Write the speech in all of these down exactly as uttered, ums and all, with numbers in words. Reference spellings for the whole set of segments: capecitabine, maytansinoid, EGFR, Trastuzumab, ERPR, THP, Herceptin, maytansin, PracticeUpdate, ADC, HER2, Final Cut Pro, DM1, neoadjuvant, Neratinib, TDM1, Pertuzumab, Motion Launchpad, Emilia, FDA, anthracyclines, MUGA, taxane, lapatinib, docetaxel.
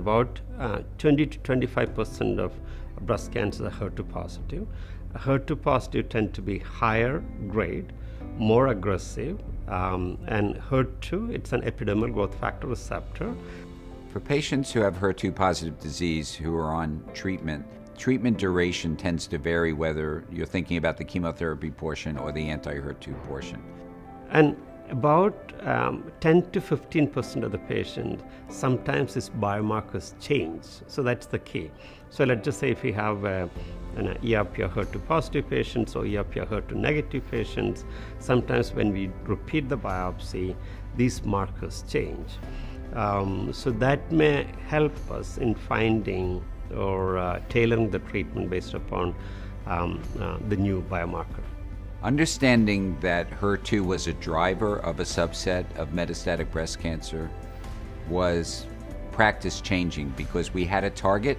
about uh, twenty to twenty-five percent of breast cancer are H E R two positive. H E R two positive tend to be higher grade, more aggressive, um, and H E R two, it's an epidermal growth factor receptor. For patients who have H E R two positive disease who are on treatment, treatment duration tends to vary whether you're thinking about the chemotherapy portion or the anti-H E R two portion. And about um, ten to fifteen percent of the patients, sometimes these biomarkers change, so that's the key. So let's just say if we have a, an E R P R H E R two positive patients or E R P R H E R two negative patients, sometimes when we repeat the biopsy, these markers change. Um, so that may help us in finding or uh, tailoring the treatment based upon um, uh, the new biomarker. Understanding that H E R two was a driver of a subset of metastatic breast cancer was practice changing because we had a target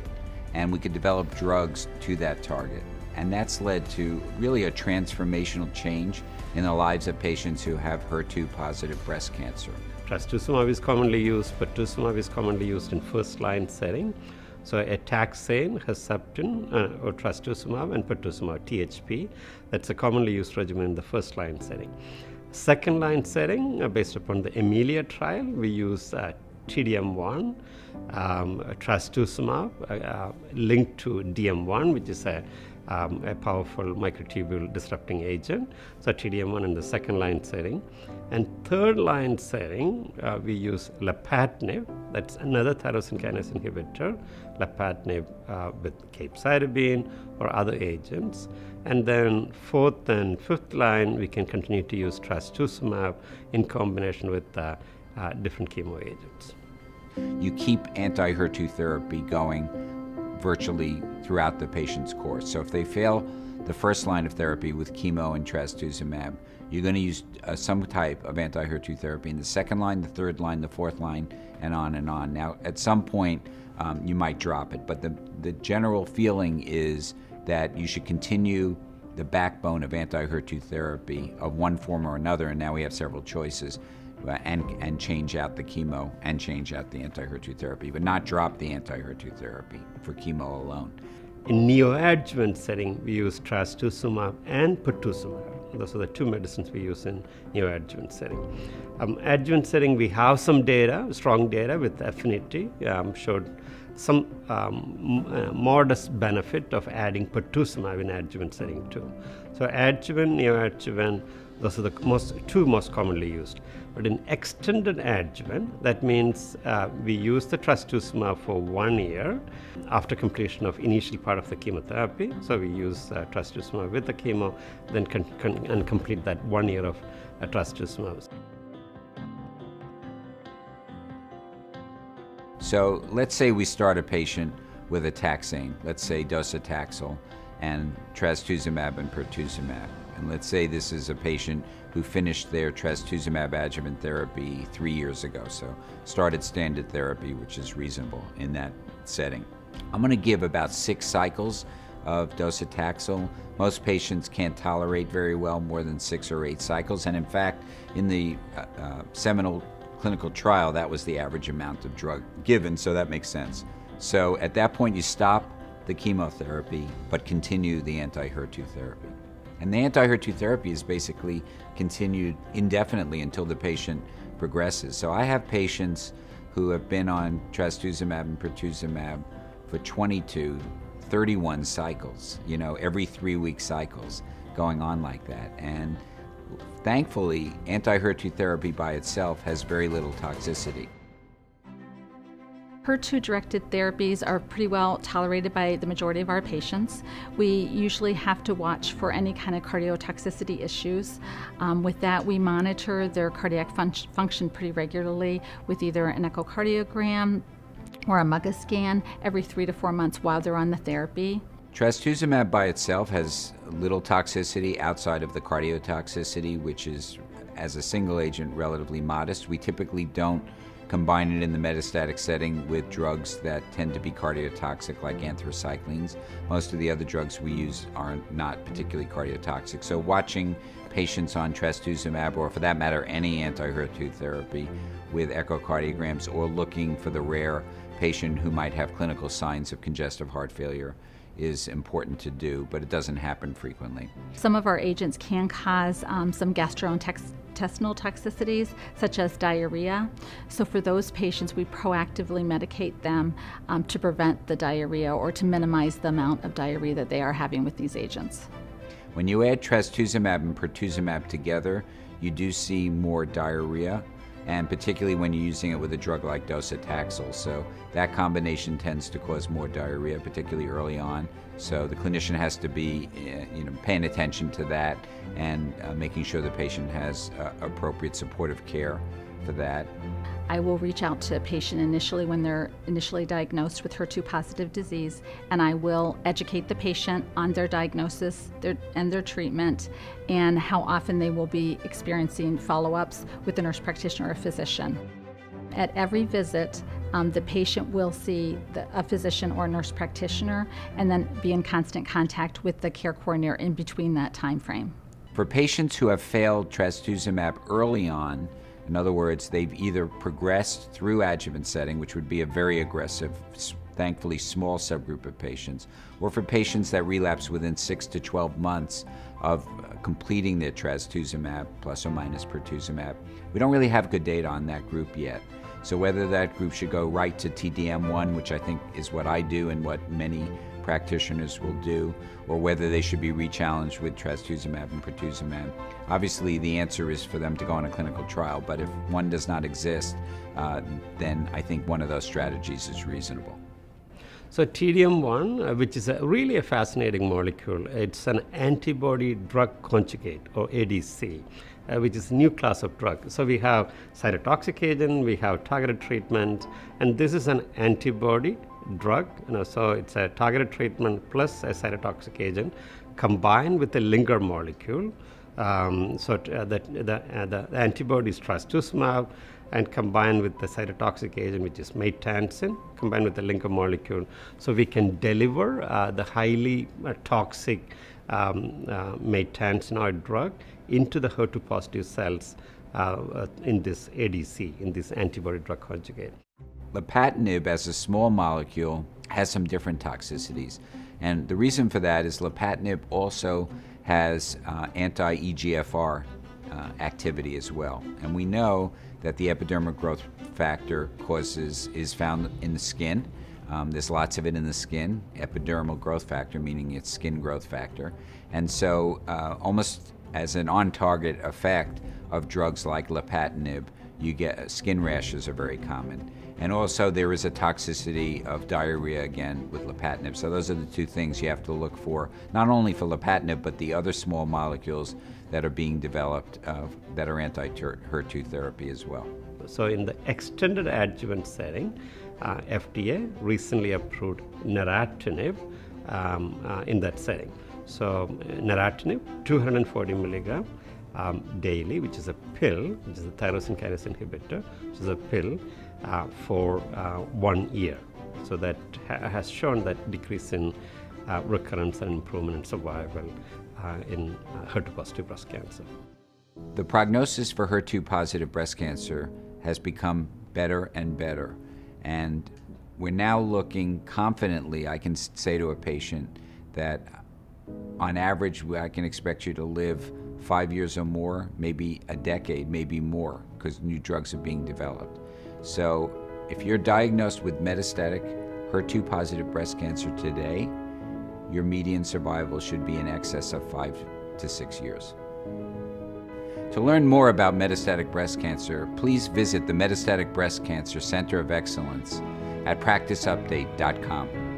and we could develop drugs to that target. And that's led to really a transformational change in the lives of patients who have H E R two positive breast cancer. Trastuzumab is commonly used, pertuzumab is commonly used in first line setting. So a taxane, Herceptin, uh, or trastuzumab and pertuzumab, T H P, that's a commonly used regimen in the first line setting. Second line setting, uh, based upon the Emilia trial, we use uh, T D M one, um, trastuzumab, uh, uh, linked to D M one, which is a, um, a powerful microtubule disrupting agent. So T D M one in the second line setting. And third line setting, uh, we use lapatinib. That's another tyrosine kinase inhibitor, lapatinib uh, with capecitabine or other agents. And then fourth and fifth line, we can continue to use trastuzumab in combination with uh, uh, different chemo agents. You keep anti-H E R two therapy going virtually throughout the patient's course. So if they fail the first line of therapy with chemo and trastuzumab, you're going to use uh, some type of anti-H E R two therapy in the second line, the third line, the fourth line, and on and on. Now, at some point, um, you might drop it, but the, the general feeling is that you should continue the backbone of anti-H E R two therapy of one form or another, and now we have several choices, uh, and, and change out the chemo and change out the anti-H E R two therapy, but not drop the anti-H E R two therapy for chemo alone. In neoadjuvant setting, we use trastuzumab and pertuzumab. Those are the two medicines we use in neoadjuvant setting. Um, adjuvant setting, we have some data, strong data with affinity, um, showed some um, uh, modest benefit of adding pertuzumab in adjuvant setting too. So adjuvant, neoadjuvant, those are the most, two most commonly used. But in extended adjuvant, that means uh, we use the trastuzumab for one year after completion of initial part of the chemotherapy. So we use uh, trastuzumab with the chemo, then can, can, and complete that one year of uh, trastuzumab. So let's say we start a patient with a taxane, let's say docetaxel and trastuzumab and pertuzumab. And let's say this is a patient who finished their trastuzumab adjuvant therapy three years ago, so started standard therapy, which is reasonable in that setting. I'm going to give about six cycles of docetaxel. Most patients can't tolerate very well more than six or eight cycles, and in fact, in the uh, uh, seminal clinical trial, that was the average amount of drug given, so that makes sense. So at that point, you stop the chemotherapy, but continue the anti-H E R two therapy. And the anti-H E R two therapy is basically continued indefinitely until the patient progresses. So I have patients who have been on trastuzumab and pertuzumab for twenty-two, thirty-one cycles, you know, every three week cycles going on like that. And thankfully, anti-H E R two therapy by itself has very little toxicity. H E R two-directed therapies are pretty well tolerated by the majority of our patients. We usually have to watch for any kind of cardiotoxicity issues. Um, with that, we monitor their cardiac fun function pretty regularly with either an echocardiogram or a MUGA scan every three to four months while they're on the therapy. Trastuzumab by itself has little toxicity outside of the cardiotoxicity, which is, as a single agent, relatively modest. We typically don't combine it in the metastatic setting with drugs that tend to be cardiotoxic like anthracyclines. Most of the other drugs we use are not particularly cardiotoxic. So watching patients on trastuzumab, or for that matter any anti-H E R two therapy, with echocardiograms or looking for the rare patient who might have clinical signs of congestive heart failure is important to do, but it doesn't happen frequently. Some of our agents can cause um, some gastrointestinal toxicities, such as diarrhea. So for those patients, we proactively medicate them um, to prevent the diarrhea or to minimize the amount of diarrhea that they are having with these agents. When you add trastuzumab and pertuzumab together, you do see more diarrhea, and particularly when you're using it with a drug like docetaxel. So that combination tends to cause more diarrhea, particularly early on. So the clinician has to be you know, paying attention to that and uh, making sure the patient has uh, appropriate supportive care for that. I will reach out to a patient initially when they're initially diagnosed with H E R two positive disease, and I will educate the patient on their diagnosis their, and their treatment and how often they will be experiencing follow-ups with a nurse practitioner or a physician. At every visit, um, the patient will see the, a physician or a nurse practitioner and then be in constant contact with the care coordinator in between that time frame. For patients who have failed trastuzumab early on, in other words, they've either progressed through adjuvant setting, which would be a very aggressive, thankfully small subgroup of patients, or for patients that relapse within six to twelve months of completing their trastuzumab plus or minus pertuzumab. We don't really have good data on that group yet. So whether that group should go right to T D M one, which I think is what I do and what many practitioners will do, or whether they should be rechallenged with trastuzumab and pertuzumab. Obviously, the answer is for them to go on a clinical trial, but if one does not exist, uh, then I think one of those strategies is reasonable. So T D M one, which is a really a fascinating molecule, it's an antibody-drug conjugate, or A D C, uh, which is a new class of drug. So we have cytotoxic agent, we have targeted treatment, and this is an antibody drug, you know, so it's a targeted treatment plus a cytotoxic agent combined with a linker molecule. Um, so uh, the, the, uh, the antibody is trastuzumab, and combined with the cytotoxic agent, which is maytansin, combined with the linker molecule. So we can deliver uh, the highly uh, toxic um, uh, maytansinoid drug into the H E R two positive cells uh, in this A D C, in this antibody drug conjugate. Lapatinib as a small molecule has some different toxicities, and the reason for that is lapatinib also has uh, anti-E G F R uh, activity as well, and we know that the epidermal growth factor causes is found in the skin. Um, there's lots of it in the skin, epidermal growth factor meaning it's skin growth factor, and so uh, almost as an on-target effect of drugs like lapatinib, you get skin rashes are very common. And also there is a toxicity of diarrhea again with lapatinib. So those are the two things you have to look for, not only for lapatinib, but the other small molecules that are being developed uh, that are anti-H E R two therapy as well. So in the extended adjuvant setting, uh, F D A recently approved Neratinib um, uh, in that setting. So Neratinib, two hundred forty milligrams. Um, daily, which is a pill, which is a tyrosine kinase inhibitor, which is a pill uh, for uh, one year. So that ha has shown that decrease in uh, recurrence and improvement in survival uh, in uh, H E R two positive breast cancer. The prognosis for H E R two positive breast cancer has become better and better. And we're now looking confidently, I can say to a patient that on average, I can expect you to live five years or more, maybe a decade, maybe more, because new drugs are being developed. So if you're diagnosed with metastatic H E R two positive breast cancer today, your median survival should be in excess of five to six years. To learn more about metastatic breast cancer, please visit the Metastatic Breast Cancer Center of Excellence at practice update dot com.